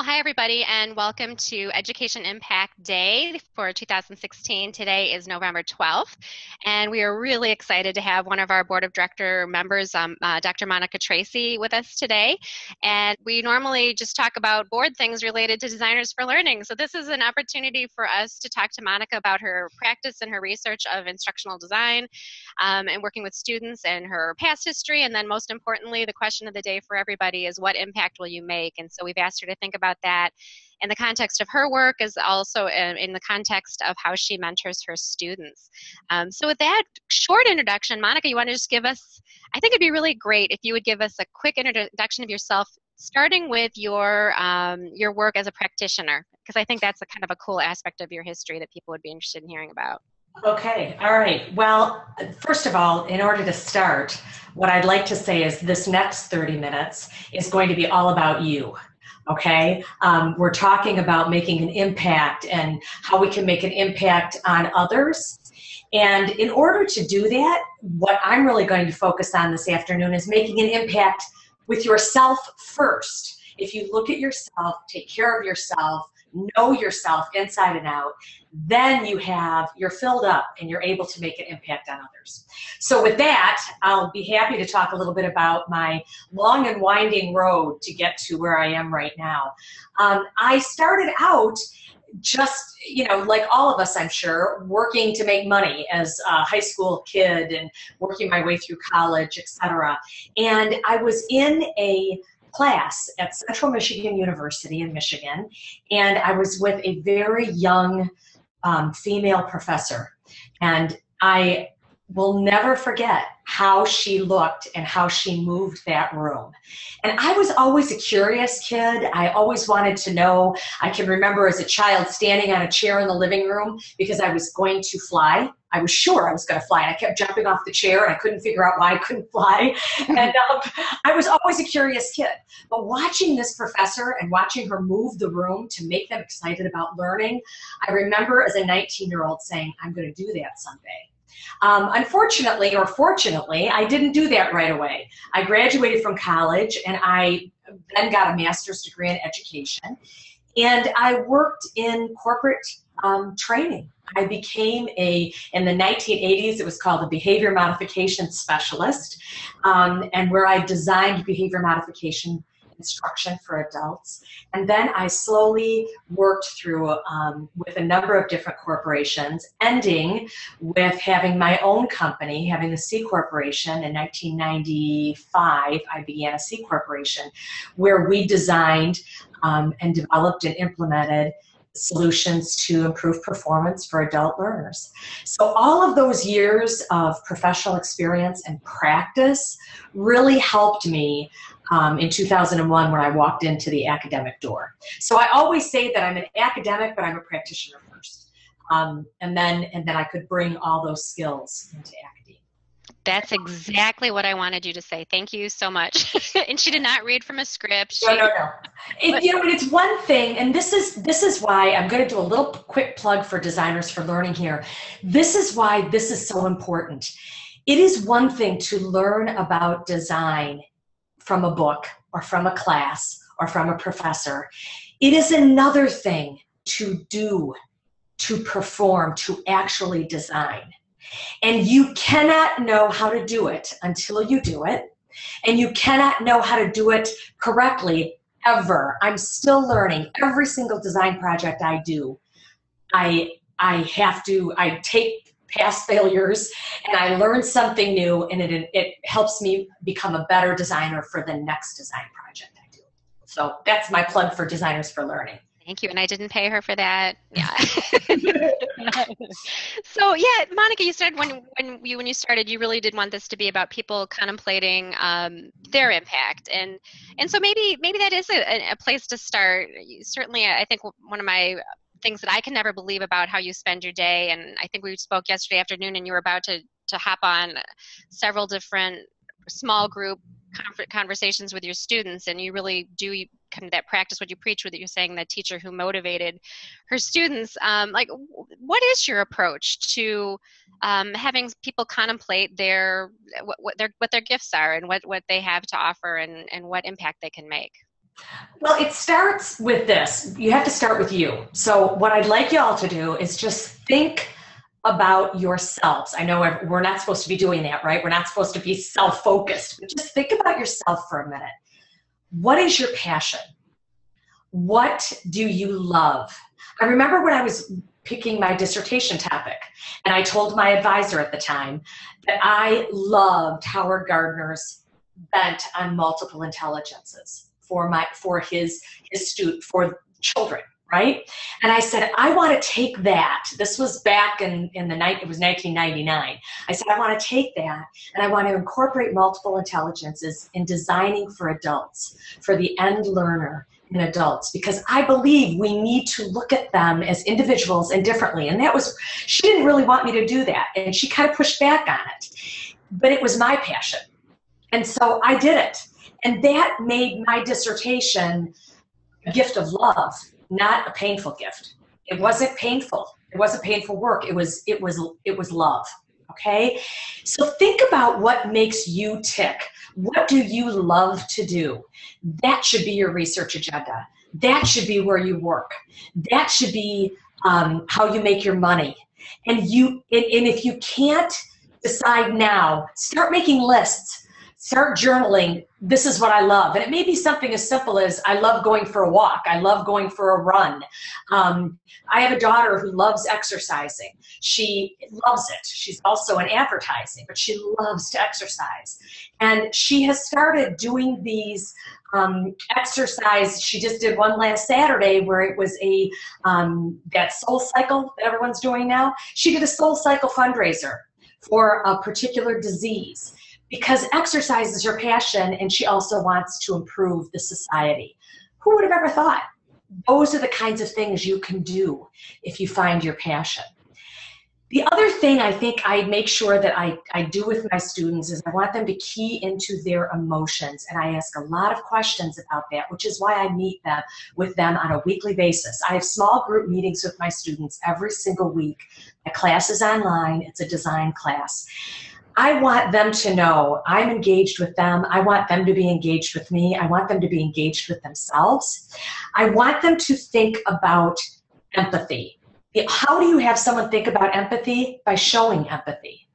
Well, hi, everybody, and welcome to Education Impact Day for 2016. Today is November 12th, and we are really excited to have one of our Board of Director members, Dr. Monica Tracey, with us today. And we normally just talk about board things related to Designers for Learning. So this is an opportunity for us to talk to Monica about her practice and her research of instructional design and working with students and her past history. And then most importantly, the question of the day for everybody is, what impact will you make? And so we've asked her to think about that in the context of her work, is also in the context of how she mentors her students. So with that short introduction, Monica, you want to just give us, I think it'd be really great if you would give us a quick introduction of yourself, starting with your work as a practitioner, because I think that's a kind of a cool aspect of your history that people would be interested in hearing about. Okay, all right. Well, first of all, in order to start, what I'd like to say is this next 30 minutes is going to be all about you. Okay, we're talking about making an impact and how we can make an impact on others. And in order to do that, what I'm really going to focus on this afternoon is making an impact with yourself first. If you look at yourself, take care of yourself, know yourself inside and out, then you're filled up and you're able to make an impact on others. So with that, I'll be happy to talk a little bit about my long and winding road to get to where I am right now. I started out just, you know, like all of us, I'm sure, working to make money as a high school kid and working my way through college, etc. And I was in a class at Central Michigan University in Michigan, and I was with a very young female professor, and I will never forget how she looked and how she moved that room. And I was always a curious kid. I always wanted to know. I can remember as a child standing on a chair in the living room because I was going to fly. I was sure I was going to fly, and I kept jumping off the chair, and I couldn't figure out why I couldn't fly. And I was always a curious kid. But watching this professor and watching her move the room to make them excited about learning, I remember as a 19-year-old saying, I'm going to do that someday. Unfortunately, or fortunately, I didn't do that right away. I graduated from college, and I then got a master's degree in education, and I worked in corporate training. I became in the 1980s, it was called a behavior modification specialist, and where I designed behavior modification instruction for adults. And then I slowly worked through with a number of different corporations, ending with having my own company, having the C Corporation. In 1995, I began a C Corporation, where we designed and developed and implemented solutions to improve performance for adult learners. So all of those years of professional experience and practice really helped me in 2001 when I walked into the academic door. So I always say that I'm an academic, but I'm a practitioner first. And then I could bring all those skills into academia. That's exactly what I wanted you to say. Thank you so much. And she did not read from a script. No. You know, it's one thing, and this is why I'm going to do a little quick plug for Designers for Learning here. This is why this is so important. It is one thing to learn about design from a book or from a class or from a professor. It is another thing to do, to perform, to actually design. And you cannot know how to do it until you do it. And you cannot know how to do it correctly ever. I'm still learning. Every single design project I do, I take past failures and I learn something new, and it helps me become a better designer for the next design project I do. So that's my plug for Designers for Learning. Thank you, and I didn't pay her for that. Yeah. So yeah, Monica, you said when you started, you really did want this to be about people contemplating their impact, and so maybe that is a place to start. Certainly, I think one of my things that I can never believe about how you spend your day, and I think we spoke yesterday afternoon, and you were about to hop on several different small group conversations with your students, and you really do kind of that practice what you preach with it. You're saying that teacher who motivated her students. Like, what is your approach to having people contemplate what their gifts are and what they have to offer and what impact they can make? Well, it starts with this. You have to start with you. So what I'd like y'all to do is just think about yourselves. I know we're not supposed to be doing that, right? We're not supposed to be self-focused, but just think about yourself for a minute. What is your passion? What do you love? I remember when I was picking my dissertation topic, and I told my advisor at the time that I loved Howard Gardner's bent on multiple intelligences for children, right? And I said, I want to take that. This was back in the night, it was 1999. I said, I want to take that and I want to incorporate multiple intelligences in designing for adults, for the end learner in adults, because I believe we need to look at them as individuals and differently. And that was, she didn't really want me to do that. And she kind of pushed back on it, but it was my passion. And so I did it. And that made my dissertation a gift of love, not a painful gift. It wasn't painful. It wasn't painful work. It was love. Okay. So think about what makes you tick. What do you love to do? That should be your research agenda. That should be where you work. That should be how you make your money. And if you can't decide now, start making lists. Start journaling, this is what I love. And it may be something as simple as, I love going for a walk. I love going for a run. I have a daughter who loves exercising. She loves it. She's also in advertising, but she loves to exercise. And she has started doing these exercise. She just did one last Saturday where it was a, that SoulCycle that everyone's doing now. She did a SoulCycle fundraiser for a particular disease, because exercise is her passion, and she also wants to improve the society. Who would have ever thought? Those are the kinds of things you can do if you find your passion. The other thing I think I make sure that I do with my students is I want them to key into their emotions, and I ask a lot of questions about that, which is why I meet them with them on a weekly basis. I have small group meetings with my students every single week. My class is online. It's a design class. I want them to know I'm engaged with them. I want them to be engaged with me. I want them to be engaged with themselves. I want them to think about empathy. How do you have someone think about empathy? By showing empathy.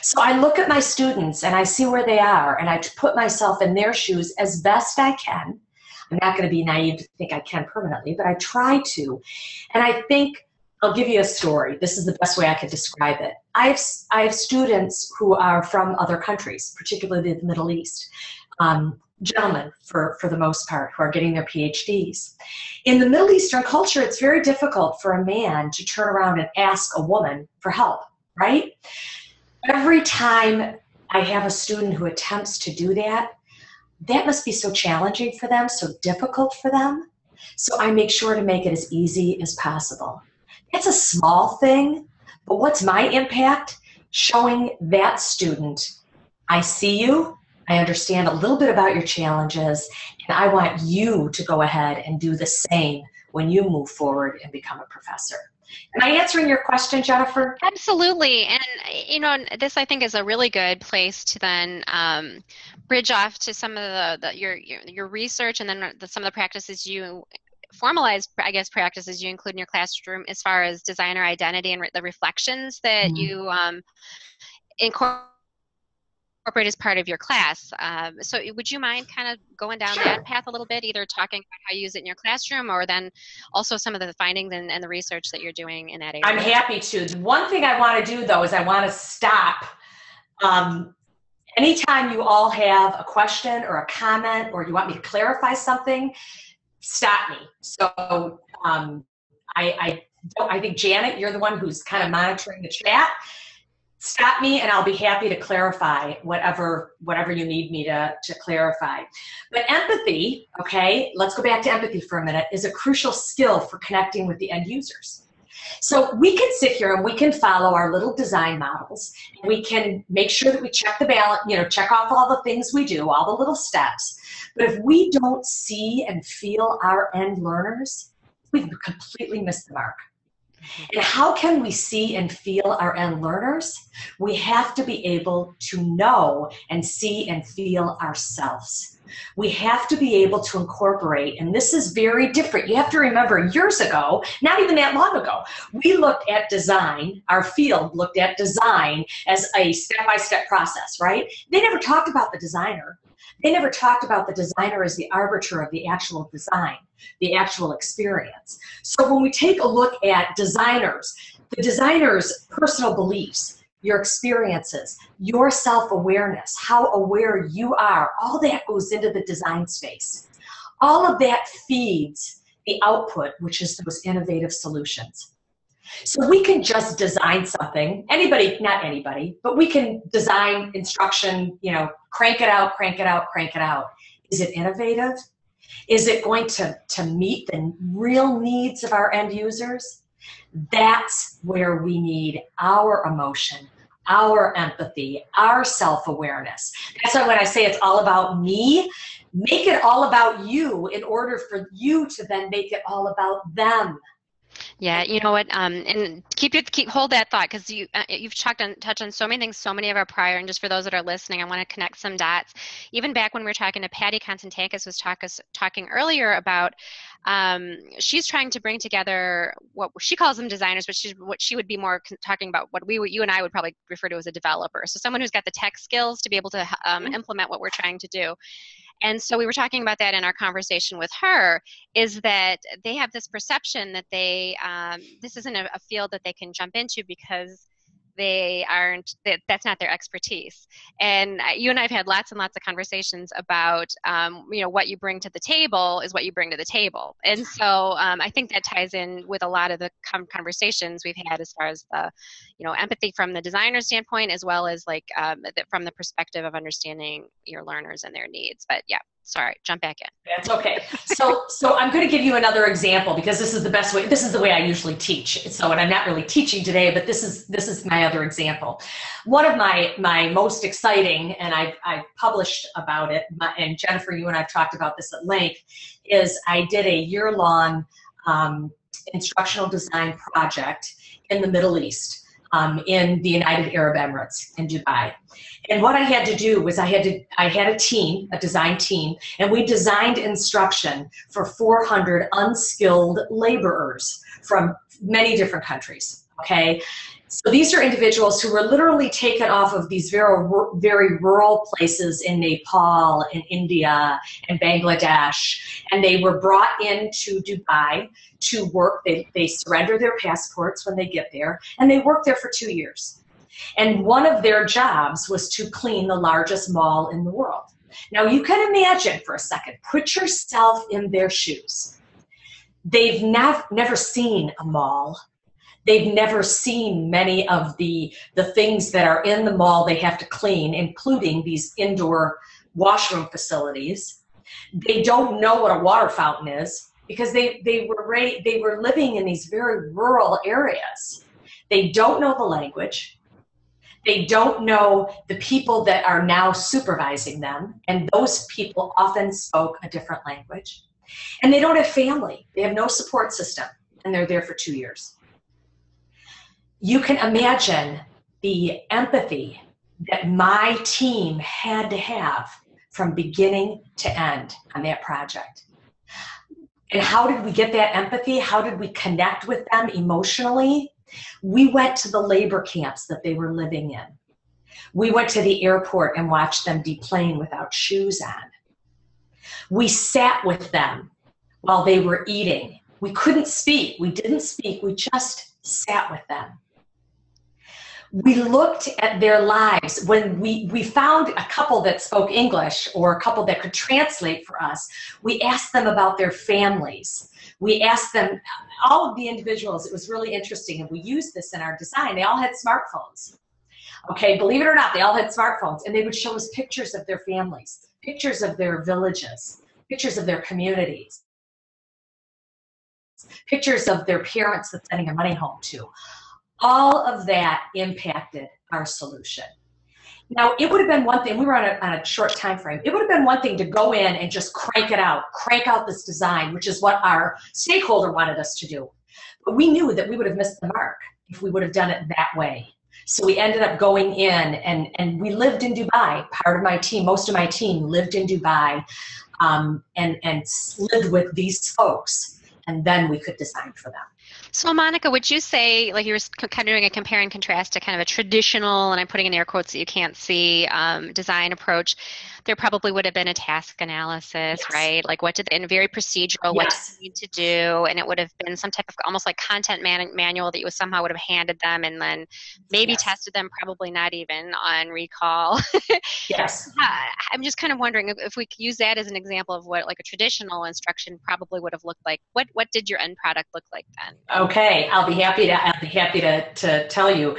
So I look at my students and I see where they are, and I put myself in their shoes as best I can. I'm not going to be naive to think I can permanently, but I try to. And I think, I'll give you a story. This is the best way I could describe it. I have students who are from other countries, particularly the Middle East, gentlemen for the most part, who are getting their PhDs. In the Middle Eastern culture, it's very difficult for a man to turn around and ask a woman for help, right? Every time I have a student who attempts to do that, that must be so challenging for them, so difficult for them. So I make sure to make it as easy as possible. It's a small thing, but what's my impact? Showing that student, I see you, I understand a little bit about your challenges, and I want you to go ahead and do the same when you move forward and become a professor. Am I answering your question, Jennifer? Absolutely. And, you know, this I think is a really good place to then bridge off to some of your research and then some of the practices you formalized, I guess, practices you include in your classroom as far as designer identity and the reflections that you incorporate as part of your class. So would you mind kind of going down that path a little bit, either talking about how you use it in your classroom or then also some of the findings and the research that you're doing in that area? I'm happy to. The one thing I want to do, though, is I want to stop. Anytime you all have a question or a comment or you want me to clarify something, stop me. So I think, Janet, you're the one who's kind of monitoring the chat. Stop me, and I'll be happy to clarify whatever you need me to clarify. But empathy, okay, let's go back to empathy for a minute, is a crucial skill for connecting with the end users. So we can sit here and we can follow our little design models. And we can make sure that we check the balance, you know, check off all the things we do, all the little steps. But if we don't see and feel our end learners, we've completely missed the mark. And how can we see and feel our end learners? We have to be able to know and see and feel ourselves. We have to be able to incorporate, and this is very different. You have to remember years ago, not even that long ago, we looked at design, our field looked at design as a step-by-step process, right? They never talked about the designer. They never talked about the designer as the arbiter of the actual design, the actual experience. So when we take a look at designers, the designer's personal beliefs, your experiences, your self-awareness, how aware you are, all that goes into the design space. All of that feeds the output, which is those innovative solutions. So we can just design something, anybody, not anybody, but we can design instruction, you know, crank it out, crank it out, crank it out. Is it innovative? Is it going to meet the real needs of our end users? That's where we need our emotion, our empathy, our self-awareness. That's why when I say it's all about me, make it all about you in order for you to then make it all about them. Yeah, you know what? And hold that thought, because you've touched on so many things, so many of our prior. And just for those that are listening, I want to connect some dots. Even back when we were talking to Patty Konstantakis, was talking earlier about she's trying to bring together what she calls them designers, but what she would be more talking about what you and I would probably refer to as a developer. So someone who's got the tech skills to be able to implement what we're trying to do. And so we were talking about that in our conversation with her, is that they have this perception that this isn't a field that they can jump into because that's not their expertise. And you and I have had lots and lots of conversations about, you know, what you bring to the table is what you bring to the table. And so I think that ties in with a lot of the conversations we've had as far as the, you know, empathy from the designer standpoint, as well as like from the perspective of understanding your learners and their needs. But yeah. Sorry, jump back in. That's okay. So I'm going to give you another example, because this is the best way. This is the way I usually teach. So, and I'm not really teaching today, but this is my other example. One of my most exciting, and I've published about it, and Jennifer, you and I've talked about this at length, is I did a year-long instructional design project in the Middle East. In the United Arab Emirates, in Dubai. And what I had to do was I had a team, a design team, and we designed instruction for 400 unskilled laborers from many different countries, okay? So these are individuals who were literally taken off of these very, very rural places in Nepal, in India, and Bangladesh, and they were brought into Dubai to work. They surrender their passports when they get there, and they worked there for 2 years. And one of their jobs was to clean the largest mall in the world. Now, you can imagine for a second, put yourself in their shoes. They've never seen a mall. They've never seen many of the things that are in the mall they have to clean, including these indoor washroom facilities. They don't know what a water fountain is because they were living in these very rural areas. They don't know the language. They don't know the people that are now supervising them, and those people often spoke a different language. And they don't have family. They have no support system, and they're there for 2 years. You can imagine the empathy that my team had to have from beginning to end on that project. And how did we get that empathy? How did we connect with them emotionally? We went to the labor camps that they were living in. We went to the airport and watched them deplane without shoes on. We sat with them while they were eating. We couldn't speak. We didn't speak. We just sat with them. We looked at their lives. When we found a couple that spoke English or a couple that could translate for us, we asked them about their families. We asked them, all of the individuals, it was really interesting, and we used this in our design. They all had smartphones. Okay, believe it or not, they all had smartphones, and they would show us pictures of their families, pictures of their villages, pictures of their communities, pictures of their parents that's sending their money home to. All of that impacted our solution. Now, it would have been one thing, we were on a short time frame, it would have been one thing to go in and just crank out this design, which is what our stakeholder wanted us to do. But we knew that we would have missed the mark if we would have done it that way. So we ended up going in, and we lived in Dubai. Part of my team, most of my team lived in Dubai and lived with these folks, and then we could design for them. So Monica, would you say, like you were kind of doing a compare and contrast to kind of a traditional, and I'm putting in air quotes that you can't see, design approach, there probably would have been a task analysis, yes, right? Like what did, and very procedural, yes, what did you need to do? And it would have been some type of almost like content manual that you somehow would have handed them, and then maybe, yes, tested them, probably not even on recall. Yes. I'm just kind of wondering if we could use that as an example of what like a traditional instruction probably would have looked like. What did your end product look like then? Okay, I'll be happy to tell you.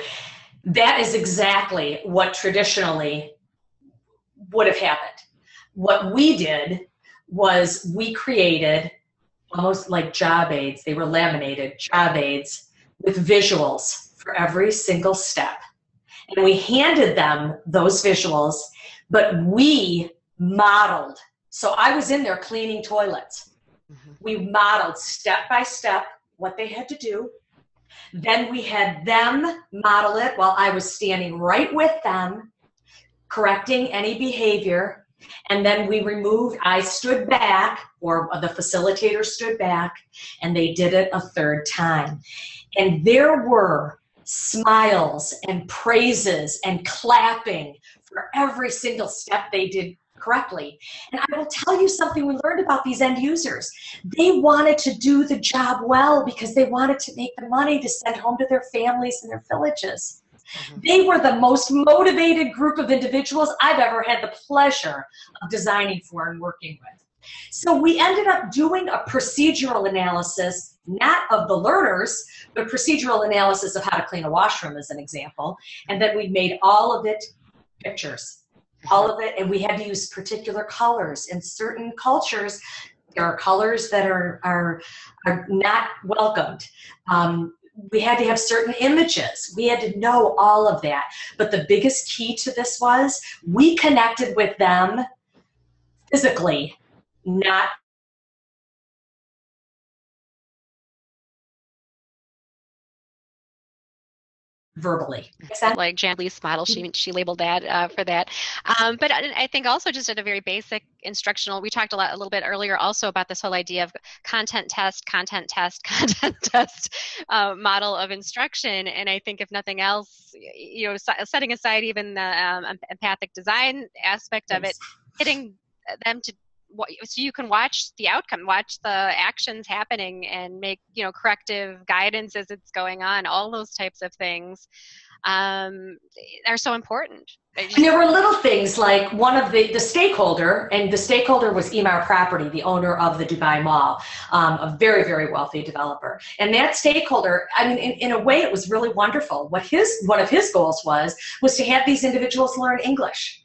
That is exactly what traditionally would have happened. What we did was we created almost like job aids. They were laminated job aids with visuals for every single step. And we handed them those visuals, but we modeled. So I was in there cleaning toilets. Mm-hmm. We modeled step by step what they had to do. Then we had them model it while I was standing right with them, correcting any behavior. And then we removed, I stood back, or the facilitator stood back, and they did it a third time. And there were smiles and praises and clapping for every single step they did correctly. And I will tell you something we learned about these end users. They wanted to do the job well because they wanted to make the money to send home to their families and their villages. Mm-hmm. They were the most motivated group of individuals I've ever had the pleasure of designing for and working with. So we ended up doing a procedural analysis, not of the learners, but procedural analysis of how to clean a washroom as an example. And then we made all of it pictures. All of it, and we had to use particular colors. In certain cultures, there are colors that are not welcomed. We had to have certain images. We had to know all of that. But the biggest key to this was we connected with them physically, not verbally. Like Jan Lee's model, she labeled that for that. But I think also just at a very basic instructional, we talked a little bit earlier also about this whole idea of content test model of instruction. And I think if nothing else, you know, setting aside even the empathic design aspect of it, getting them to, so you can watch the outcome, watch the actions happening, and make, you know, corrective guidance as it's going on. All those types of things are so important. And there were little things like one of the stakeholder, and the stakeholder was Emaar Property, the owner of the Dubai Mall, a very, very wealthy developer. And that stakeholder, I mean, in a way, it was really wonderful. One of his goals was to have these individuals learn English.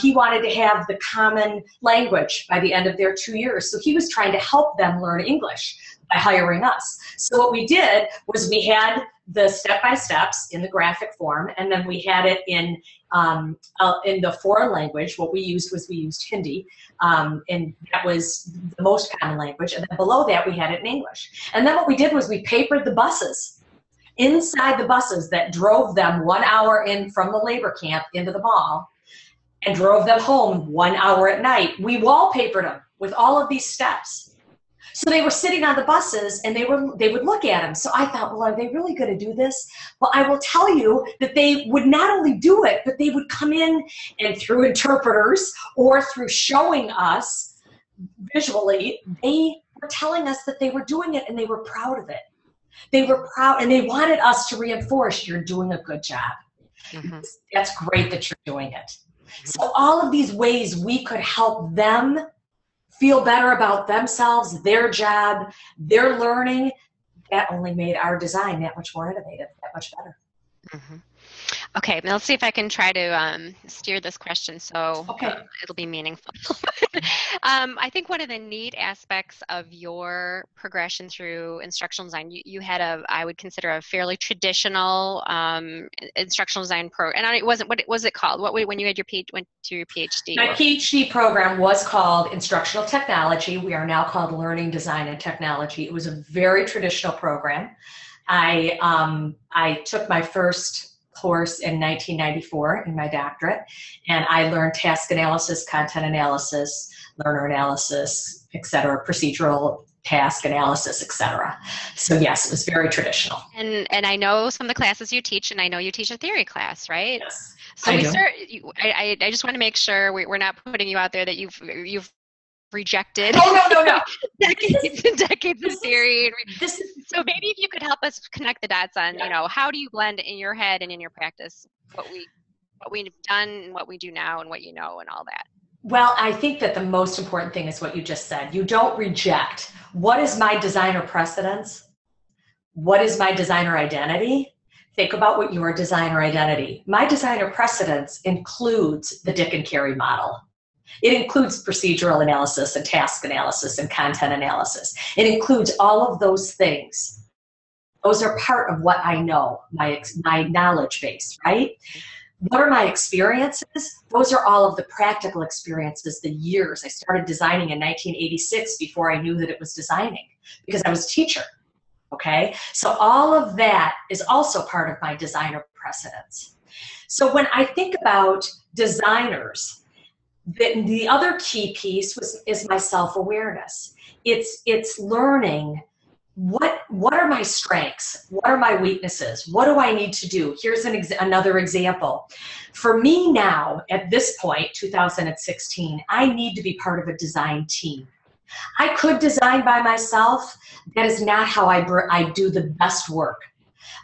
He wanted to have the common language by the end of their 2 years. So he was trying to help them learn English by hiring us. So what we did was we had the step-by-steps in the graphic form, and then we had it in the foreign language. What we used was we used Hindi, and that was the most common language. And then below that, we had it in English. And then what we did was we papered the buses. Inside the buses that drove them 1 hour in from the labor camp into the mall, and drove them home 1 hour at night. We wallpapered them with all of these steps. So they were sitting on the buses, and they would look at them. So I thought, well, are they really going to do this? Well, I will tell you that they would not only do it, but they would come in and through interpreters or through showing us visually, they were telling us that they were doing it, and they were proud of it. They were proud, and they wanted us to reinforce, you're doing a good job. Mm-hmm. That's great that you're doing it. So all of these ways we could help them feel better about themselves, their job, their learning, that only made our design that much more innovative, that much better. Mm-hmm. Okay, let's see if I can try to steer this question so it'll be meaningful. I think one of the neat aspects of your progression through instructional design, you had I would consider a fairly traditional instructional design program. And it wasn't, what was it called? What when you had went to your PhD? My PhD program was called Instructional Technology. We are now called Learning Design and Technology. It was a very traditional program. I took my first course in 1994 in my doctorate, and I learned task analysis, content analysis, learner analysis, etc., procedural task analysis, etc. So yes, it was very traditional. And I know some of the classes you teach, and I know you teach a theory class, right? Yes. So I just want to make sure we're not putting you out there that you've rejected. Oh no, no, no! Decades and decades of theory. So maybe if you could help us connect the dots on, you know, how do you blend in your head and in your practice what we've done and what we do now and what you know and all that. Well, I think that the most important thing is what you just said. You don't reject. What is my designer precedence? What is my designer identity? Think about what your designer identity. My designer precedence includes the Dick and Carey model. It includes procedural analysis and task analysis and content analysis. It includes all of those things. Those are part of what I know, my knowledge base, right? What are my experiences? Those are all of the practical experiences, the years. I started designing in 1986 before I knew that it was designing because I was a teacher, okay? So all of that is also part of my designer precedence. So when I think about designers, the other key piece is my self-awareness. It's learning what are my strengths? What are my weaknesses? What do I need to do? Here's another example. For me now, at this point, 2016, I need to be part of a design team. I could design by myself. That is not how I do the best work.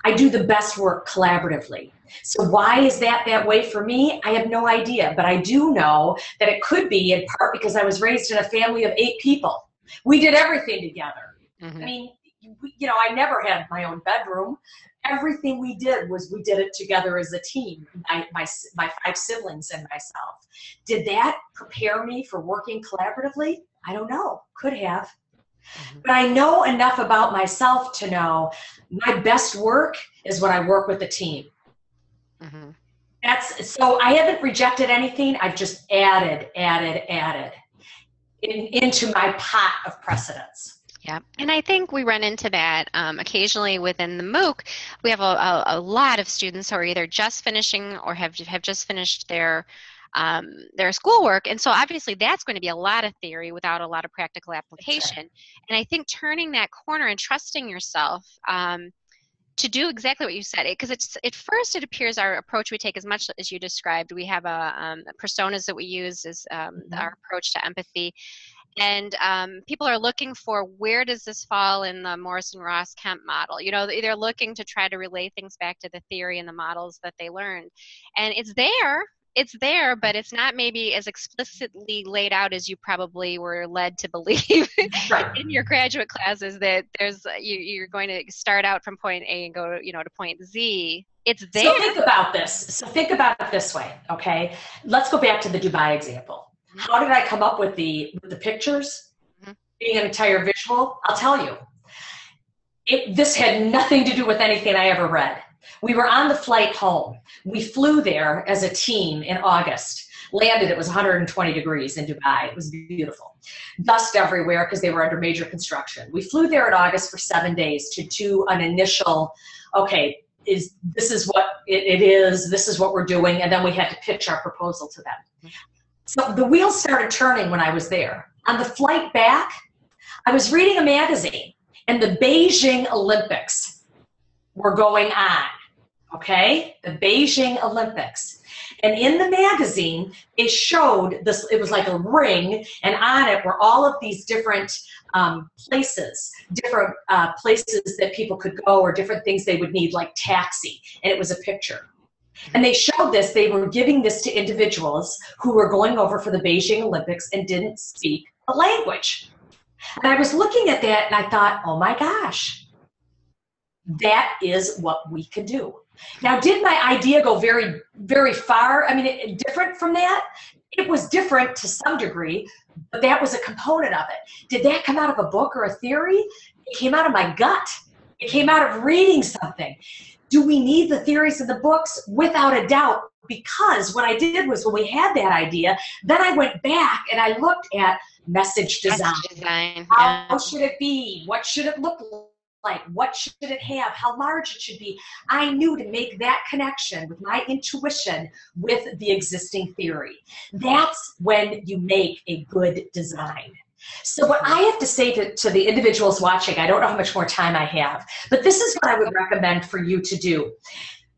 I do the best work collaboratively. So why is that way for me? I have no idea, but I do know that it could be in part because I was raised in a family of 8 people. We did everything together. Mm-hmm. I mean, you know, I never had my own bedroom. Everything we did was we did it together as a team, my 5 siblings and myself. Did that prepare me for working collaboratively? I don't know. Could have. Mm-hmm. But I know enough about myself to know my best work is when I work with a team. Mm-hmm. So I haven't rejected anything. I've just added into my pot of precedents. Yeah, and I think we run into that occasionally within the MOOC. We have a lot of students who are either just finishing or have just finished their schoolwork, and so obviously that's going to be a lot of theory without a lot of practical application. Right. And I think turning that corner and trusting yourself to do exactly what you said, because at first it appears our approach we take, as much as you described, we have personas that we use as mm-hmm. our approach to empathy. And people are looking for, where does this fall in the Morrison Ross Kemp model? You know, they're looking to try to relay things back to the theory and the models that they learned. And it's there, but it's not maybe as explicitly laid out as you probably were led to believe right. in your graduate classes, that you're going to start out from point A and go, you know, to point Z. It's there. So think about this. So think about it this way, okay? Let's go back to the Dubai example. How did I come up with the pictures? Mm-hmm. Being an entire visual, I'll tell you. This had nothing to do with anything I ever read. We were on the flight home. We flew there as a team in August. Landed, it was 120 degrees in Dubai. It was beautiful. Dust everywhere because they were under major construction. We flew there in August for 7 days to do an initial, okay, this is what it is, this is what we're doing, and then we had to pitch our proposal to them. Mm-hmm. So the wheels started turning when I was there. On the flight back, I was reading a magazine, and the Beijing Olympics were going on, okay? The Beijing Olympics. And in the magazine, it showed this, it was like a ring, and on it were all of these different places that people could go, or different things they would need, like taxi, and it was a picture. And they showed this, they were giving this to individuals who were going over for the Beijing Olympics and didn't speak the language. And I was looking at that and I thought, oh my gosh, that is what we could do. Now, did my idea go very, very far? I mean, different from that? It was different to some degree, but that was a component of it. Did that come out of a book or a theory? It came out of my gut. It came out of reading something. Do we need the theories of the books? Without a doubt, because what I did was, when we had that idea, then I went back and I looked at message design. How should it be? What should it look blank. What should it have? How large it should be? I knew to make that connection with my intuition with the existing theory. That's when you make a good design. So what I have to say to the individuals watching, I don't know how much more time I have, but this is what I would recommend for you to do.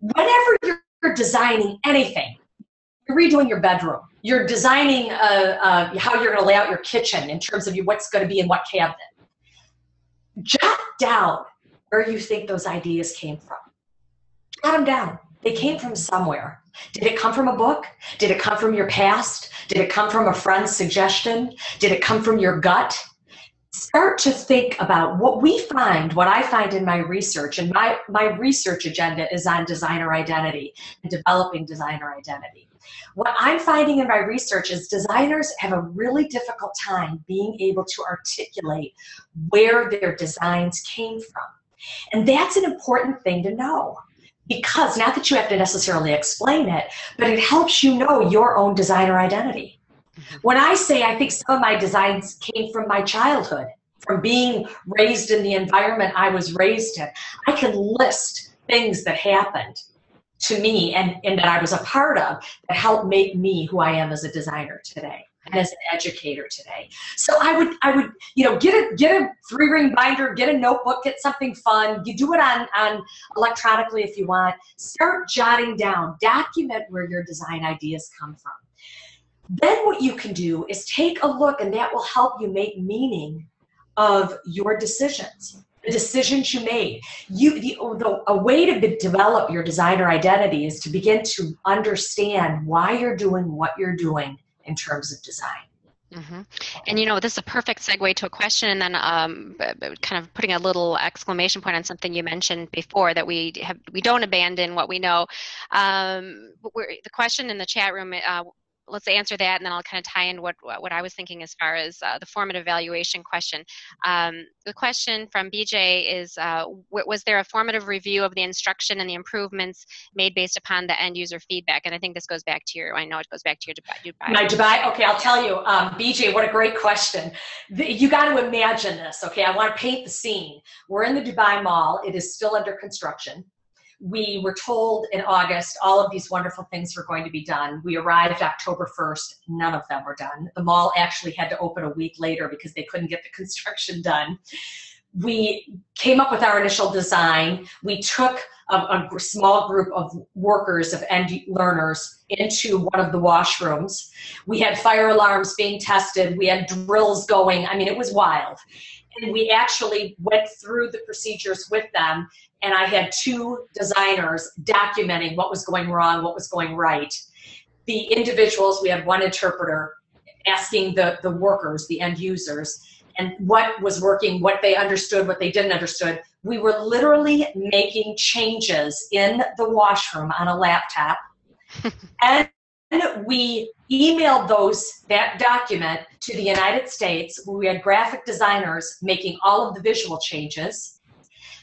Whenever you're designing anything, you're redoing your bedroom, you're designing how you're going to lay out your kitchen in terms of what's going to be in what cabinet. Jot down where you think those ideas came from. Jot them down. They came from somewhere. Did it come from a book? Did it come from your past? Did it come from a friend's suggestion? Did it come from your gut? Start to think about what we find, what I find in my research, and my research agenda is on designer identity and developing designer identity. What I'm finding in my research is designers have a really difficult time being able to articulate where their designs came from. And that's an important thing to know. Because, not that you have to necessarily explain it, but it helps you know your own designer identity. When I say I think some of my designs came from my childhood, from being raised in the environment I was raised in, I can list things that happened to me and that I was a part of that helped make me who I am as a designer today and as an educator today. So I would, you know, get a 3-ring binder, get a notebook, get something fun. You do it on electronically if you want. Start jotting down, document where your design ideas come from. Then what you can do is take a look, and that will help you make meaning of your decisions. The decisions you made. A way to develop your designer identity is to begin to understand why you're doing what you're doing in terms of design. Mm-hmm. And you know, this is a perfect segue to a question, and then kind of putting a little exclamation point on something you mentioned before, that we don't abandon what we know. The question in the chat room, let's answer that, and then I'll kind of tie in what I was thinking as far as the formative evaluation question. The question from BJ is, was there a formative review of the instruction and the improvements made based upon the end user feedback? And I think this goes back to your, I know it goes back to your Dubai. My Dubai, okay, I'll tell you, BJ, what a great question. You got to imagine this, okay? I want to paint the scene. We're in the Dubai Mall. It is still under construction. We were told in August all of these wonderful things were going to be done. We arrived October 1st. None of them were done. The mall actually had to open a week later because they couldn't get the construction done. We came up with our initial design. We took a small group of workers, of end learners, into one of the washrooms. We had fire alarms being tested. We had drills going. I mean, it was wild. And we actually went through the procedures with them, and I had 2 designers documenting what was going wrong, what was going right. The individuals, we had one interpreter asking the workers, the end users, and what was working, what they understood, what they didn't understand. We were literally making changes in the washroom on a laptop, and we emailed that document to the United States, where we had graphic designers making all of the visual changes.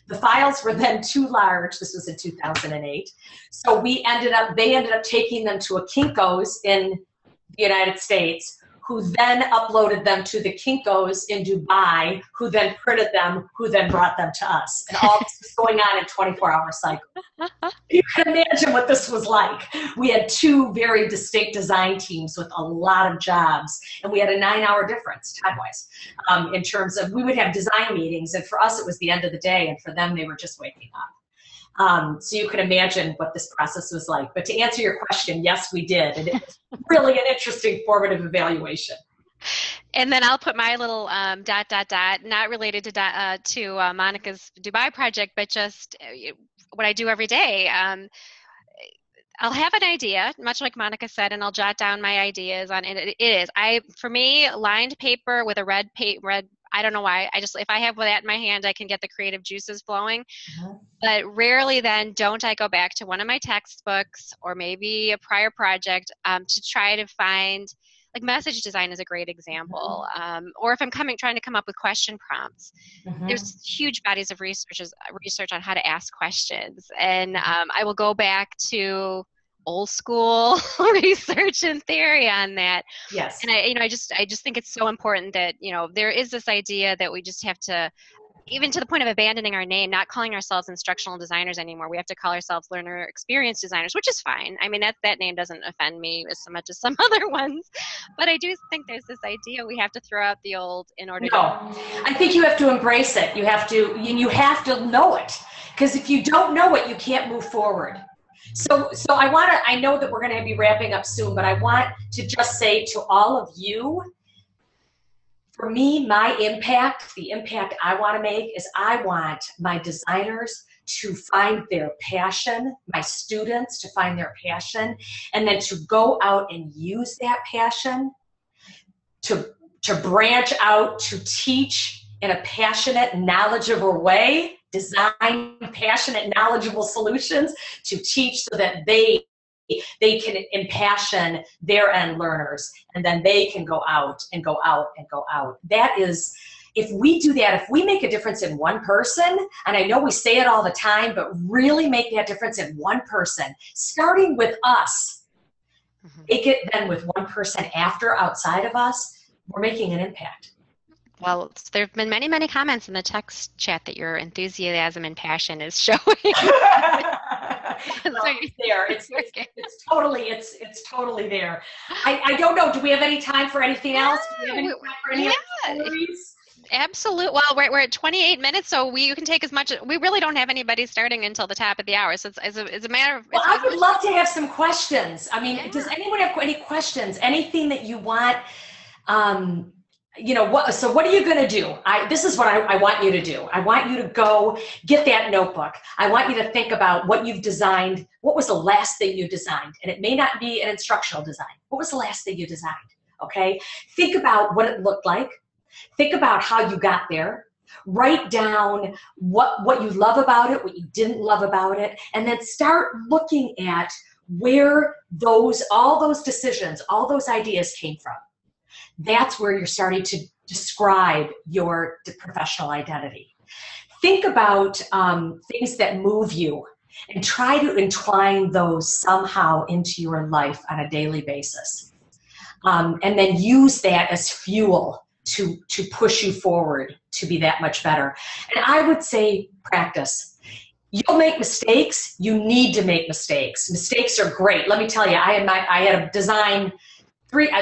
The files were then too large. This was in 2008. So they ended up taking them to a Kinko's in the United States, who then uploaded them to the Kinko's in Dubai, who then printed them, who then brought them to us. And all this was going on in 24-hour cycles. You can imagine what this was like. We had 2 very distinct design teams with a lot of jobs, and we had a 9-hour difference time-wise in terms of, we would have design meetings, and for us it was the end of the day, and for them they were just waking up. So you can imagine what this process was like. But to answer your question, yes, we did. And it was really an interesting formative evaluation. And then I'll put my little ... not related to Monica's Dubai project, but just what I do every day. I'll have an idea, much like Monica said, and I'll jot down my ideas on it. For me, lined paper with a red. I don't know why. If I have that in my hand, I can get the creative juices flowing. Mm-hmm. But rarely then don't I go back to one of my textbooks or maybe a prior project to try to find, like, message design is a great example. Mm-hmm. Or if I'm trying to come up with question prompts, mm-hmm. There's huge bodies of research on how to ask questions. And I will go back to old school research and theory on that. Yes. And I just think it's so important that, you know, there is this idea that we just have to even to the point of abandoning our name, not calling ourselves instructional designers anymore. We have to call ourselves learner experience designers, which is fine. I mean, that name doesn't offend me as much as some other ones. But I do think there's this idea we have to throw out the old in order to... No, I think you have to embrace it. You have to know it. Because if you don't know it, you can't move forward. So I want to, I know that we're going to be wrapping up soon, but I want to just say to all of you, for me, my impact, the impact I want to make is I want my designers to find their passion, my students to find their passion, and then to go out and use that passion to branch out, to teach in a passionate, knowledgeable way, design passionate, knowledgeable solutions, to teach so that they can impassion their end learners, and then they can go out and go out and go out. That is, if we do that, if we make a difference in one person, and I know we say it all the time, but really make that difference in one person, starting with us, make it then with one person after, outside of us, we're making an impact. Well, there have been many, many comments in the text chat that your enthusiasm and passion is showing. It's totally there. I don't know. Do we have any time for anything else? Do we have any time for any other stories? Absolutely. Well, we're at 28 minutes, so you can take as much. We really don't have anybody starting until the top of the hour, so it's a matter of... Well, I would love to have some questions. I mean, does anyone have any questions? Anything that you want... So what are you going to do? This is what I want you to do. I want you to go get that notebook. I want you to think about what you've designed. What was the last thing you designed? And it may not be an instructional design. What was the last thing you designed? Okay. Think about what it looked like. Think about how you got there. Write down what you love about it, what you didn't love about it, and then start looking at where all those decisions, all those ideas came from. That's where you're starting to describe your professional identity. Think about things that move you and try to entwine those somehow into your life on a daily basis. And then use that as fuel to push you forward to be that much better. And I would say practice. You'll make mistakes. You need to make mistakes. Mistakes are great. Let me tell you, I had a design...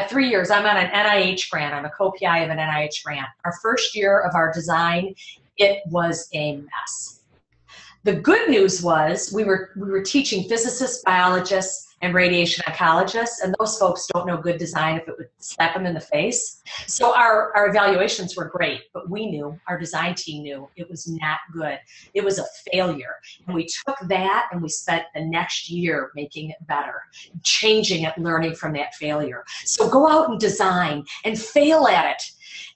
Three years, I'm on an NIH grant. I'm a co-PI of an NIH grant. Our first year of our design, it was a mess. The good news was we were teaching physicists, biologists, and radiation oncologists, and those folks don't know good design if it would slap them in the face. So our evaluations were great, but we knew, our design team knew, it was not good. It was a failure. And we took that and we spent the next year making it better, changing it, learning from that failure. So go out and design and fail at it.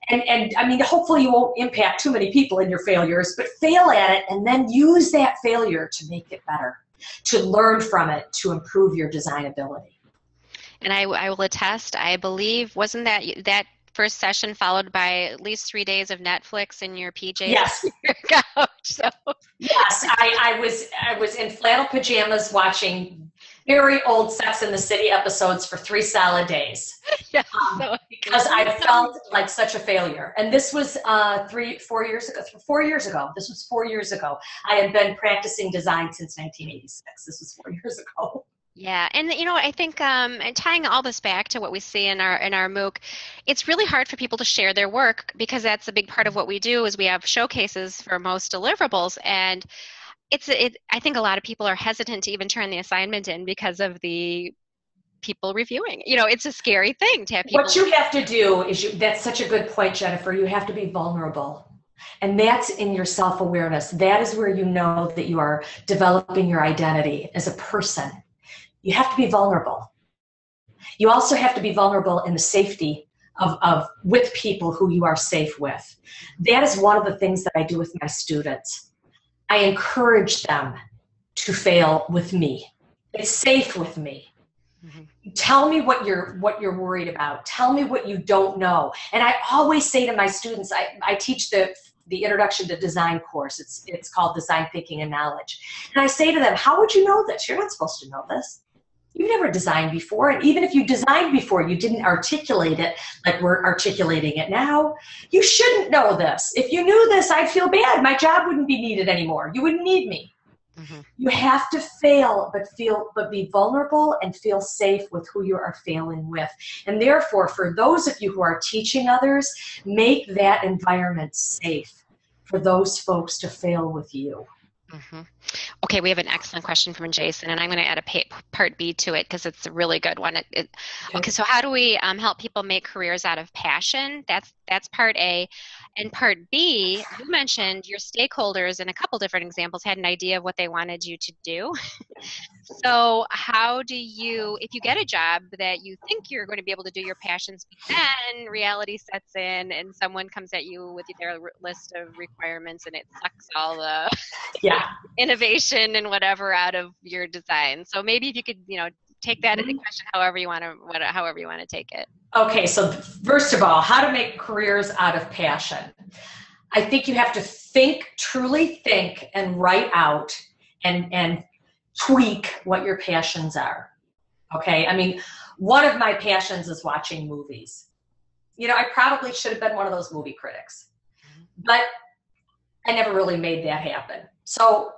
And I mean, hopefully you won't impact too many people in your failures, but fail at it and then use that failure to make it better, to learn from it, to improve your design ability. And I will attest, I believe, wasn't that first session followed by at least 3 days of Netflix in your PJs? Yes. Your couch, so. Yes, I was in flannel pajamas watching very old Sex and the City episodes for 3 solid days. Yeah, because I felt like such a failure. And this was 4 years ago. This was 4 years ago. I had been practicing design since 1986. This was 4 years ago. Yeah, and you know, I think, and tying all this back to what we see in our MOOC, it's really hard for people to share their work, because that's a big part of what we do is we have showcases for most deliverables, and I think a lot of people are hesitant to even turn the assignment in because of the people reviewing. You know, it's a scary thing to have people. What you have to do is, that's such a good point, Jennifer. You have to be vulnerable. And that's in your self-awareness. That is where you know that you are developing your identity as a person. You have to be vulnerable. You also have to be vulnerable in the safety of with people who you are safe with. That is one of the things that I do with my students. I encourage them to fail with me. It's safe with me. Mm-hmm. Tell me what you're worried about. Tell me what you don't know. And I always say to my students, I teach the Introduction to Design course. It's called Design Thinking and Knowledge. And I say to them, how would you know this? You're not supposed to know this. you never designed before. And even if you designed before, you didn't articulate it like we're articulating it now. You shouldn't know this. If you knew this, I'd feel bad. My job wouldn't be needed anymore. You wouldn't need me. Mm-hmm. You have to fail, but be vulnerable and feel safe with who you are failing with. And therefore, for those of you who are teaching others, make that environment safe for those folks to fail with you. Mm-hmm. Okay, we have an excellent question from Jason, and I'm going to add a part B to it because it's a really good one. Okay, so how do we help people make careers out of passion? That's part A. And part B, you mentioned your stakeholders in a couple different examples had an idea of what they wanted you to do. So how do you, if you get a job that you think you're going to be able to do your passions, but then reality sets in and someone comes at you with their list of requirements and it sucks all the innovation and whatever out of your design. So maybe if you could, you know, take that in the question however you want to take it. Okay, so first of all, how to make careers out of passion. I think you have to think, truly think, and write out and tweak what your passions are. Okay, I mean, one of my passions is watching movies. You know, I probably should have been one of those movie critics, but I never really made that happen. So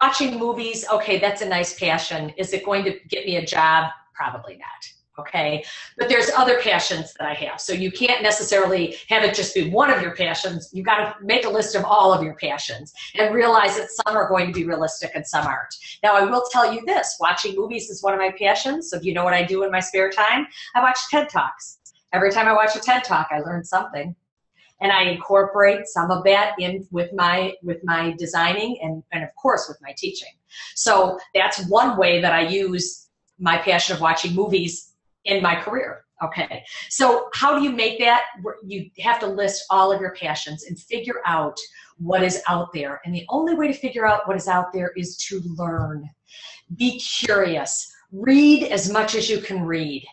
watching movies, okay, that's a nice passion. Is it going to get me a job? Probably not, okay? But there's other passions that I have. So you can't necessarily have it just be one of your passions. You gotta make a list of all of your passions and realize that some are going to be realistic and some aren't. Now, I will tell you this, watching movies is one of my passions. So do you know what I do in my spare time? I watch TED Talks. Every time I watch a TED Talk, I learn something. And I incorporate some of that in with my designing and of course with my teaching. So that's one way that I use my passion of watching movies in my career. Okay, so how do you make that? You have to list all of your passions and figure out what is out there. And the only way to figure out what is out there is to learn. Be curious. Read as much as you can read.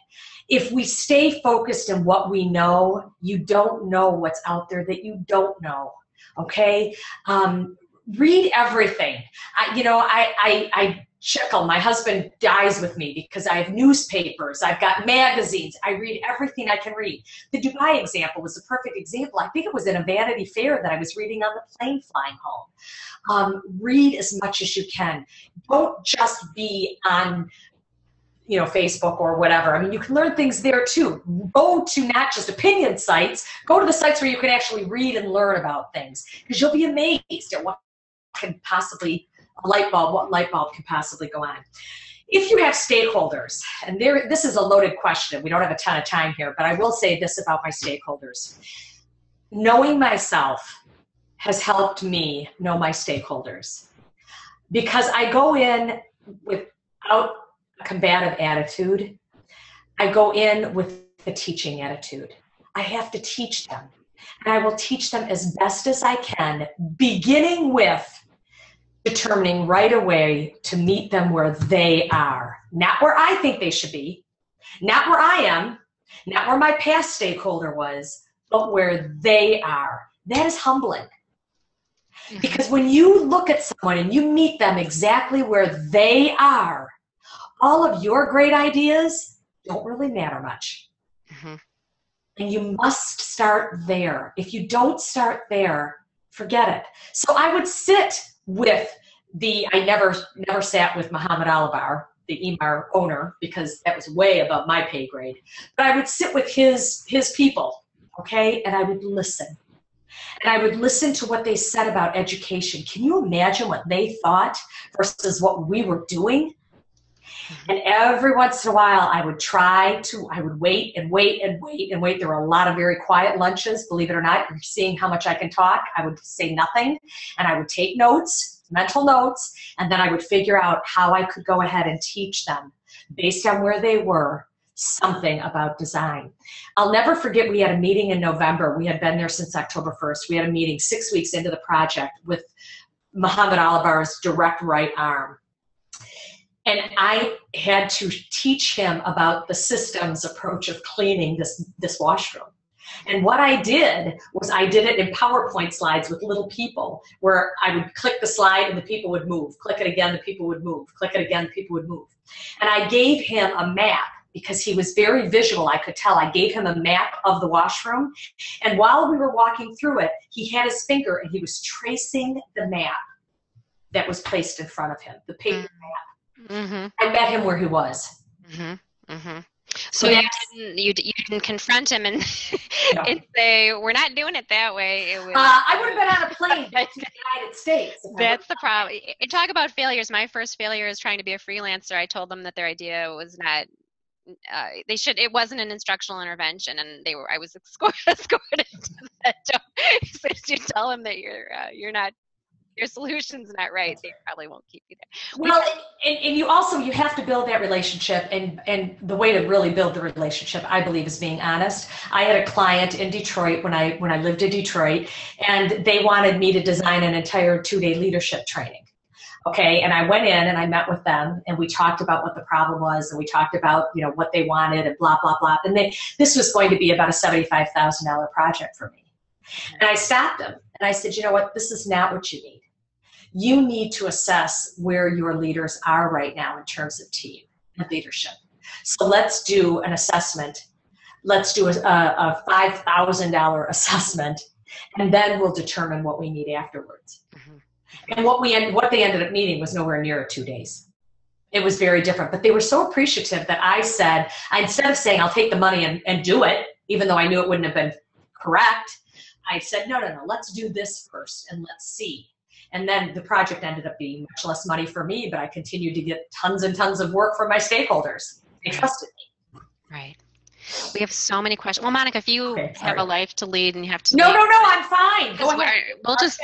If we stay focused on what we know, you don't know what's out there that you don't know, okay? Read everything. I chuckle. My husband dies with me because I have newspapers, I've got magazines, I read everything I can read. The Dubai example was a perfect example. I think it was in a Vanity Fair that I was reading on the plane flying home. Read as much as you can. Don't just be on Facebook or whatever. I mean, you can learn things there too. Go to not just opinion sites, go to the sites where you can actually read and learn about things, because you'll be amazed at what light bulb can possibly go on. If you have stakeholders, and this is a loaded question, we don't have a ton of time here, but I will say this about my stakeholders. Knowing myself has helped me know my stakeholders, because I go in without a combative attitude. I go in with the teaching attitude. I have to teach them, and I will teach them as best as I can, beginning with determining right away to meet them where they are, not where I think they should be, not where I am, not where my past stakeholder was, but where they are. That is humbling. Because when you look at someone and you meet them exactly where they are, all of your great ideas don't really matter much. Mm-hmm. And you must start there. If you don't start there, forget it. So I would sit with I never sat with Mohammed Alabbar, the Emaar owner, because that was way above my pay grade. But I would sit with his people, okay? And I would listen. And I would listen to what they said about education. Can you imagine what they thought versus what we were doing? And every once in a while, I would wait and wait and wait and wait. There were a lot of very quiet lunches, believe it or not, seeing how much I can talk. I would say nothing, and I would take notes, mental notes, and then I would figure out how I could go ahead and teach them, based on where they were, something about design. I'll never forget, we had a meeting in November. We had been there since October 1st. We had a meeting 6 weeks into the project with Mohammed Alabbar's direct right arm. And I had to teach him about the systems approach of cleaning this washroom. And what I did was I did it in PowerPoint slides with little people, where I would click the slide and the people would move, click it again, the people would move, click it again, the people would move. And I gave him a map, because he was very visual, I could tell. I gave him a map of the washroom, and while we were walking through it, he had his finger and he was tracing the map that was placed in front of him, the paper map. Mm-hmm. I met him where he was. Mm-hmm. Mm-hmm. So yes. you didn't confront him and, no. and say, we're not doing it that way. It was... I would have been on a plane back to the United States. That's the problem. And talk about failures. My first failure is trying to be a freelancer. I told them that their idea was not... it wasn't an instructional intervention, and I was escorted to that job. So if you tell them that your solution's not right, they probably won't keep you there. Well, and you have to build that relationship, and the way to really build the relationship, I believe, is being honest. I had a client in Detroit when I lived in Detroit, and they wanted me to design an entire 2-day leadership training. Okay, and I went in and I met with them, and we talked about what the problem was, and we talked about, you know, what they wanted and blah, blah, blah. And this was going to be about a $75,000 project for me. And I stopped them and I said, you know what, this is not what you need. You need to assess where your leaders are right now in terms of team and leadership. So let's do an assessment. Let's do a $5,000 assessment, and then we'll determine what we need afterwards. Mm-hmm. And what they ended up needing was nowhere near 2 days. It was very different. But they were so appreciative that I said, instead of saying, I'll take the money and do it, even though I knew it wouldn't have been correct, I said, no, let's do this first and let's see. And then the project ended up being much less money for me, but I continued to get tons and tons of work from my stakeholders. They trusted me. Right. We have so many questions. Well, Monica, if you have a life to lead and you have to... No, I'm fine. Go ahead. We'll just...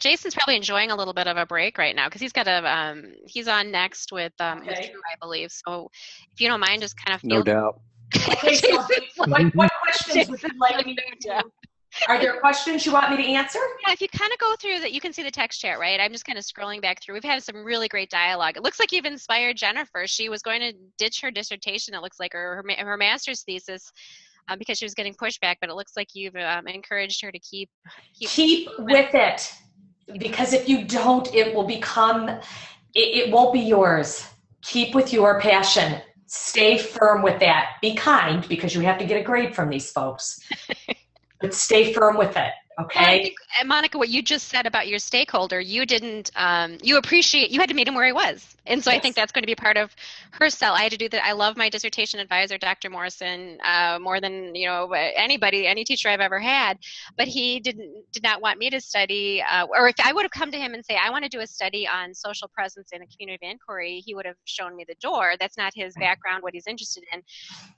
Jason's probably enjoying a little bit of a break right now, because he's got a... he's on next with Drew, I believe. So if you don't mind, just kind of... No doubt. Okay, so what questions would you like me to do? Are there questions you want me to answer? Yeah, if you kind of go through that, you can see the text chat, right? I'm just kind of scrolling back through. We've had some really great dialogue. It looks like you've inspired Jennifer. She was going to ditch her dissertation, it looks like, or her master's thesis, because she was getting pushback, but it looks like you've encouraged her to keep with it, because if you don't, it will become, it won't be yours. Keep with your passion. Stay firm with that. Be kind, because you have to get a grade from these folks. But stay firm with it, okay? And Monica, what you just said about your stakeholder, you didn't, you had to meet him where he was. And so yes. I think that's going to be part of her sell. I had to do that. I love my dissertation advisor, Dr. Morrison, more than, you know, anybody, any teacher I've ever had. But he did not want me to study, or if I would have come to him and say, I want to do a study on social presence in a community of inquiry, he would have shown me the door. That's not his background, what he's interested in.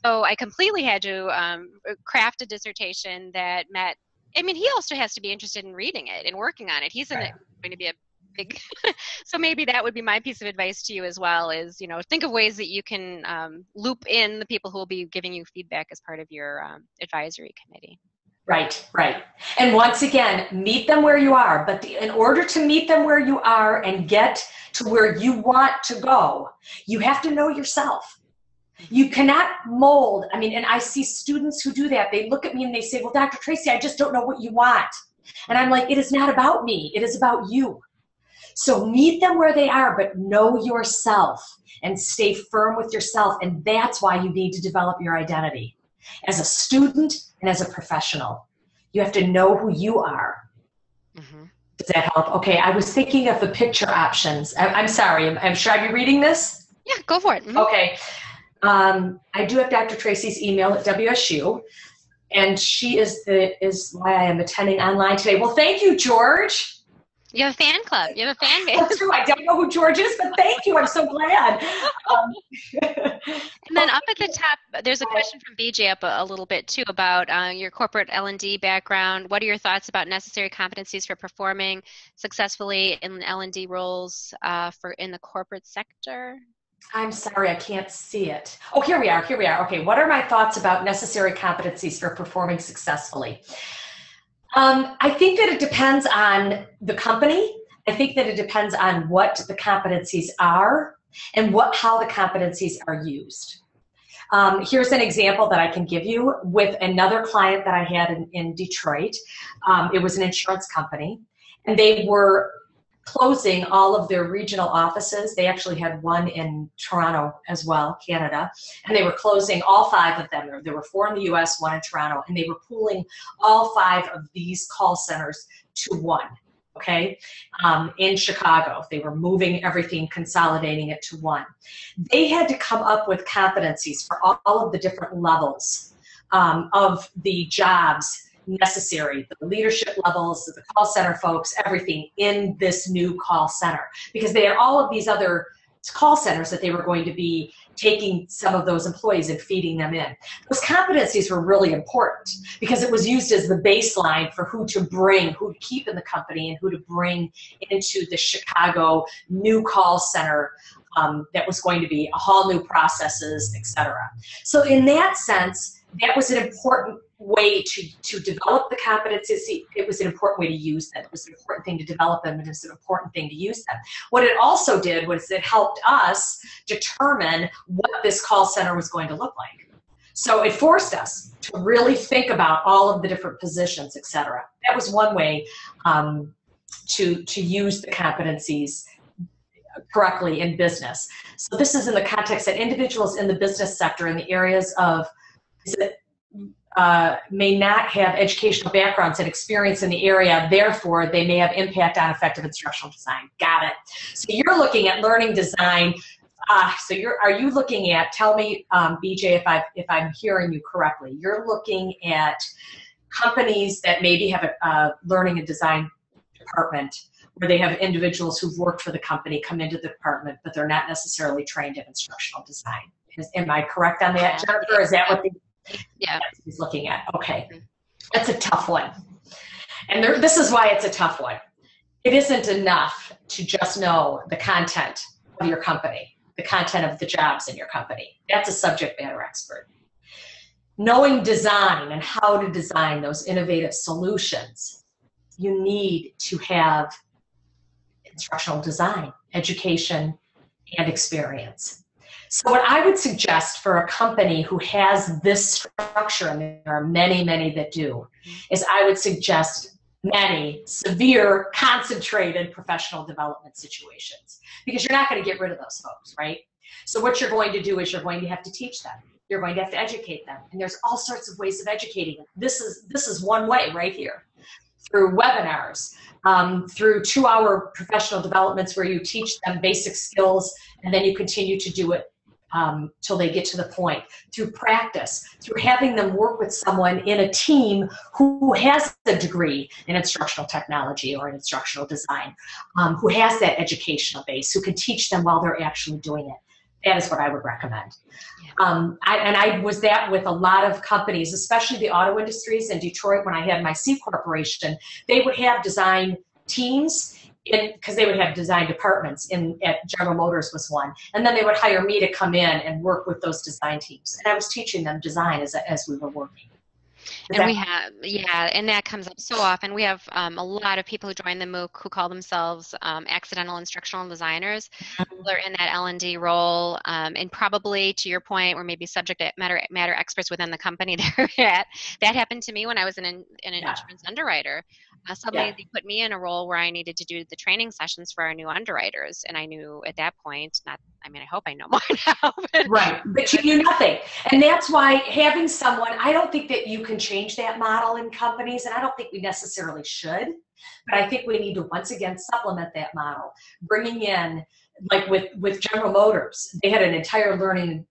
So I completely had to craft a dissertation that met, I mean, he also has to be interested in reading it and working on it. He's going to be a big, so maybe that would be my piece of advice to you as well is, you know, think of ways that you can loop in the people who will be giving you feedback as part of your advisory committee. Right. And once again, meet them where you are, but in order to meet them where you are and get to where you want to go, you have to know yourself. You cannot mold. I mean, and I see students who do that. They look at me and they say, well, Dr. Tracey, I just don't know what you want. And I'm like, it is not about me. It is about you. So meet them where they are, but know yourself and stay firm with yourself. And that's why you need to develop your identity as a student and as a professional. You have to know who you are. Mm-hmm. Does that help? Okay, I was thinking of the picture options. I'm sorry. Should I be reading this? Yeah, go for it. Mm-hmm. Okay. I do have Dr. Tracey's email at WSU, and she is why I am attending online today. Well, thank you, George. You have a fan club. You have a fan base. That's true. I don't know who George is, but thank you. I'm so glad. And then up at the top, there's a question from BJ up a little bit, too, about your corporate L&D background. What are your thoughts about necessary competencies for performing successfully in L&D roles in the corporate sector? I'm sorry, I can't see it. Oh, here we are. Okay, what are my thoughts about necessary competencies for performing successfully? I think that it depends on the company. I think that it depends on what the competencies are and how the competencies are used. Here's an example that I can give you with another client that I had in Detroit. It was an insurance company, and they were closing all of their regional offices. They actually had one in Toronto as well, Canada, and they were closing all 5 of them. There were 4 in the US, 1 in Toronto, and they were pooling all 5 of these call centers to one. Okay, in Chicago, they were moving everything, consolidating it to one. They had to come up with competencies for all of the different levels of the jobs necessary, the leadership levels, the call center folks, everything in this new call center, because they had all of these other call centers that they were going to be taking some of those employees and feeding them in. Those competencies were really important because it was used as the baseline for who to bring, who to keep in the company, and who to bring into the Chicago new call center that was going to be a whole new processes, etc. So in that sense, that was an important way to develop the competencies. It was an important way to use them. It was an important thing to develop them, and it was an important thing to use them. What it also did was it helped us determine what this call center was going to look like. So it forced us to really think about all of the different positions, etc. That was one way to use the competencies correctly in business. So this is in the context that individuals in the business sector in the areas of may not have educational backgrounds and experience in the area, therefore they may have impact on effective instructional design. Got it. So you're looking at learning design. Are you looking at, tell me, BJ, if I'm hearing you correctly, you're looking at companies that maybe have a learning and design department where they have individuals who've worked for the company come into the department, but they're not necessarily trained in instructional design. Am I correct on that, Jennifer? Is that what they... Yeah, he's looking at. Okay, that's a tough one, and this is why it's a tough one. It isn't enough to just know the content of your company, the content of the jobs in your company. That's a subject matter expert. Knowing design and how to design those innovative solutions, you need to have instructional design, education, and experience. So what I would suggest for a company who has this structure, and there are many, many that do, is I would suggest many severe, concentrated professional development situations, because you're not going to get rid of those folks, right? So what you're going to do is you're going to have to teach them. You're going to have to educate them. And there's all sorts of ways of educating them. This is one way right here, through webinars, through 2-hour professional developments where you teach them basic skills, and then you continue to do it till they get to the point, through practice, through having them work with someone in a team who has a degree in instructional technology or in instructional design, who has that educational base, who can teach them while they're actually doing it. That is what I would recommend. I was that with a lot of companies, especially the auto industries in Detroit when I had my C Corporation. They would have design teams, because they would have design departments at General Motors was one, and then they would hire me to come in and work with those design teams, and I was teaching them design as we were working. And we have, yeah, and that comes up so often. We have a lot of people who join the MOOC who call themselves accidental instructional designers. They're in that L&D role, and probably, to your point, or maybe subject matter experts within the company they're at. That happened to me when I was an insurance underwriter. Suddenly they put me in a role where I needed to do the training sessions for our new underwriters, and I knew at that point, I hope I know more now. But right, but you knew nothing. And that's why having someone, I don't think that you can change that model in companies, and I don't think we necessarily should, but I think we need to once again supplement that model, bringing in, like with General Motors, they had an entire learning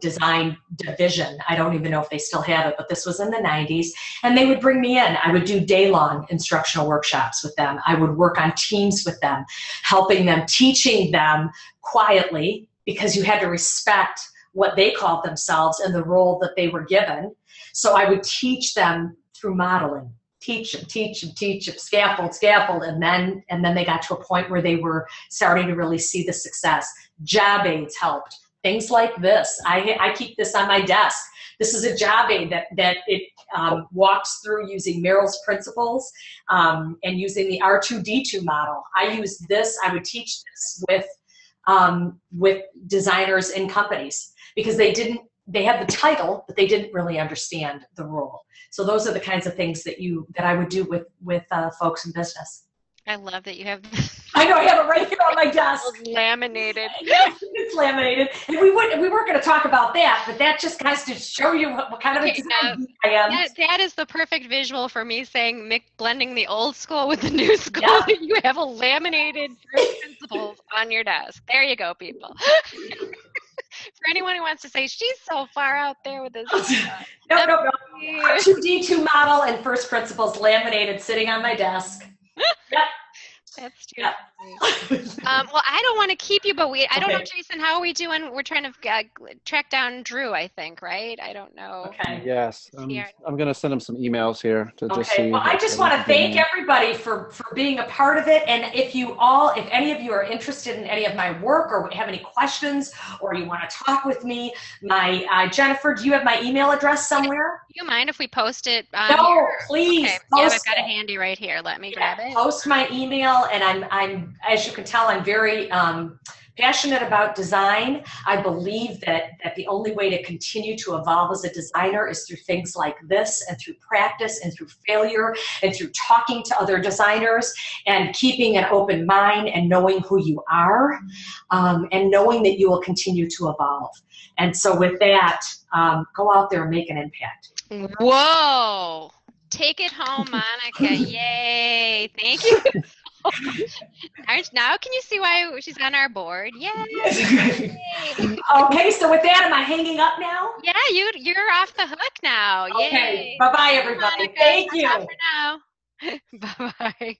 design division. I don't even know if they still have it, but this was in the 90s. And they would bring me in. I would do day-long instructional workshops with them. I would work on teams with them, helping them, teaching them quietly, because you had to respect what they called themselves and the role that they were given. So I would teach them through modeling. Teach them, teach them, teach them, scaffold, scaffold, and then they got to a point where they were starting to really see the success. Job aids helped. Things like this. I keep this on my desk. This is a job aid that walks through using Merrill's principles and using the R2D2 model. I use this. I would teach this with designers in companies, because they didn't they had the title, but they didn't really understand the role. So those are the kinds of things that I would do with folks in business. I love that you have. I know, I have it right here on my desk. It's laminated. It's laminated. And we weren't going to talk about that, but that just has to show you what kind of example I am. That is the perfect visual for me saying, blending the old school with the new school. Yeah. You have a laminated principles on your desk. There you go, people. For anyone who wants to say, she's so far out there with this. No. R2D2 model and first principles laminated sitting on my desk. Yep. That's true. Yep. Well, I don't want to keep you, but I don't know, Jason, how are we doing? We're trying to track down Drew, I think, right? I don't know. Okay. Yes. I'm going to send him some emails here to just see. Well, I just want to thank everybody for being a part of it. And if any of you are interested in any of my work or have any questions or you want to talk with me, Jennifer, do you have my email address somewhere? Do you mind if we post it? No, please. Okay. Yeah, I've got it handy right here. Let me grab it. Post my email. And I'm, as you can tell, I'm very passionate about design. I believe that the only way to continue to evolve as a designer is through things like this, and through practice, and through failure, and through talking to other designers, and keeping an open mind, and knowing who you are, and knowing that you will continue to evolve. And so with that, go out there and make an impact. Whoa. Take it home, Monica. Yay. Thank you. Now can you see why she's on our board? Yay! Okay, so with that, am I hanging up now? Yeah, you're off the hook now. Okay, bye-bye everybody. Monica, thank you. Bye-bye.